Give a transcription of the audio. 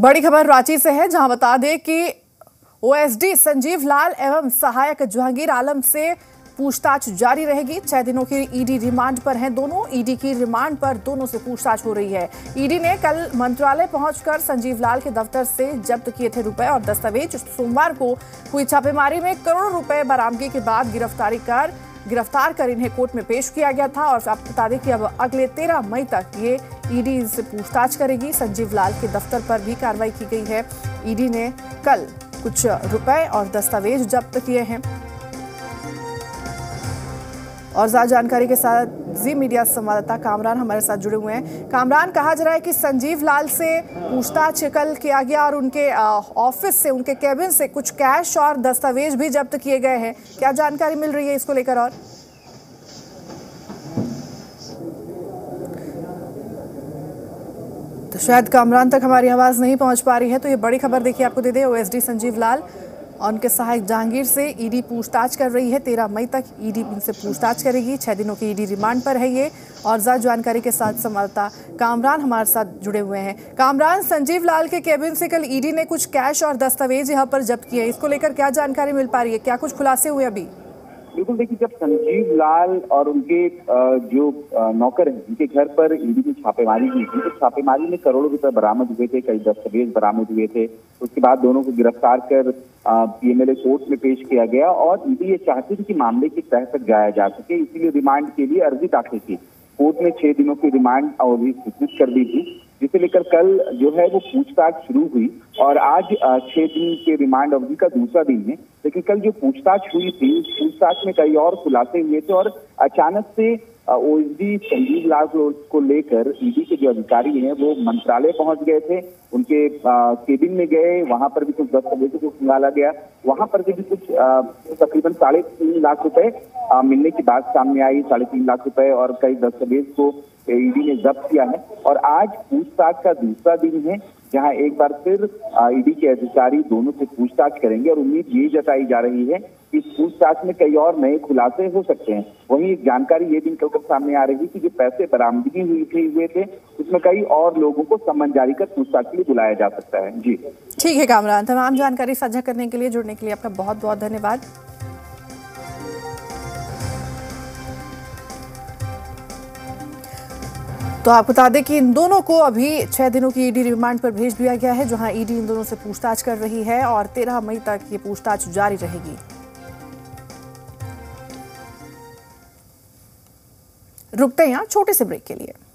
बड़ी खबर रांची से है, जहां बता दें कि ओएसडी संजीव लाल एवं सहायक जहांगीर आलम से पूछताछ जारी रहेगी। 6 दिनों की ईडी रिमांड पर हैं दोनों। ईडी की रिमांड पर दोनों से पूछताछ हो रही है। ईडी ने कल मंत्रालय पहुंचकर संजीव लाल के दफ्तर से जब्त किए थे रुपए और दस्तावेज। सोमवार को हुई छापेमारी में करोड़ों रुपए बरामदगी के बाद गिरफ्तार कर इन्हें कोर्ट में पेश किया गया था। और आप बता दें कि अब अगले 13 मई तक ये ईडी इनसे पूछताछ करेगी। संजीव लाल के दफ्तर पर भी कार्रवाई की गई है। ईडी ने कल कुछ रुपए और दस्तावेज जब्त किए हैं। और ज्यादा जानकारी के साथ जी मीडिया संवाददाता कामरान हमारे साथ जुड़े हुए हैं। कामरान, कहा जा रहा है कि संजीव लाल से पूछताछ कल किया गया और उनके ऑफिस से, उनके कैबिन से कुछ कैश और दस्तावेज भी जब्त किए गए हैं। क्या जानकारी मिल रही है इसको लेकर? और तो शायद कामरान तक हमारी आवाज़ नहीं पहुंच पा रही है, तो ये बड़ी खबर देखिए आपको दे दें। ओएसडी संजीव लाल और उनके सहायक जहांगीर से ईडी पूछताछ कर रही है। 13 मई तक ईडी इनसे पूछताछ करेगी। 6 दिनों की ईडी रिमांड पर है ये। और ज़्यादा जानकारी के साथ संवाददाता कामरान हमारे साथ जुड़े हुए हैं। कामरान, संजीव लाल के कैबिन से कल ईडी ने कुछ कैश और दस्तावेज यहाँ पर जब्त किए हैं, इसको लेकर क्या जानकारी मिल पा रही है? क्या कुछ खुलासे हुए अभी? बिल्कुल, देखिए जब संजीव लाल और उनके जो नौकर हैं उनके घर पर ईडी ने छापेमारी की थी, तो छापेमारी में करोड़ों रुपए बरामद हुए थे, कई दस्तावेज बरामद हुए थे। उसके बाद दोनों को गिरफ्तार कर पीएमएलए कोर्ट में पेश किया गया और ईडी ये चाहती थी कि मामले की तह तक जाया जा सके, इसीलिए रिमांड के लिए अर्जी दाखिल की। कोर्ट ने 6 दिनों की रिमांड अवधि स्वीकृत कर दी थी, जिसे लेकर कल जो है वो पूछताछ शुरू हुई और आज 6 दिन के रिमांड अवधि का दूसरा दिन है। लेकिन कल जो पूछताछ हुई थी, पूछताछ में कई और खुलासे हुए थे और अचानक से ओएसडी संजीव लाल को लेकर ईडी के जो अधिकारी हैं वो मंत्रालय पहुंच गए थे। उनके केबिन में गए, वहां पर भी कुछ दस्तावेजों को खंगाला गया। वहां पर भी कुछ तकरीबन 3.5 लाख रुपए मिलने की बात सामने आई, 3.5 लाख रुपए और कई दस्तावेज को ईडी ने जब्त किया है। और आज पूछताछ का दूसरा दिन है, जहां एक बार फिर ईडी के अधिकारी दोनों से पूछताछ करेंगे और उम्मीद ये जताई जा रही है कि पूछताछ में कई और नए खुलासे हो सकते हैं। वहीं एक जानकारी ये भी निकलकर सामने आ रही थी कि पैसे बरामदगी हुए थे उसमें कई और लोगों को सम्मन जारी कर पूछताछ के लिए बुलाया जा सकता है। जी ठीक है कामरान, तमाम जानकारी साझा करने के लिए, जुड़ने के लिए आपका बहुत बहुत धन्यवाद। तो आपको बता दें कि इन दोनों को अभी 6 दिनों की ईडी रिमांड पर भेज दिया गया है, जहां ईडी इन दोनों से पूछताछ कर रही है और 13 मई तक ये पूछताछ जारी रहेगी। रुकते हैं यहाँ छोटे से ब्रेक के लिए।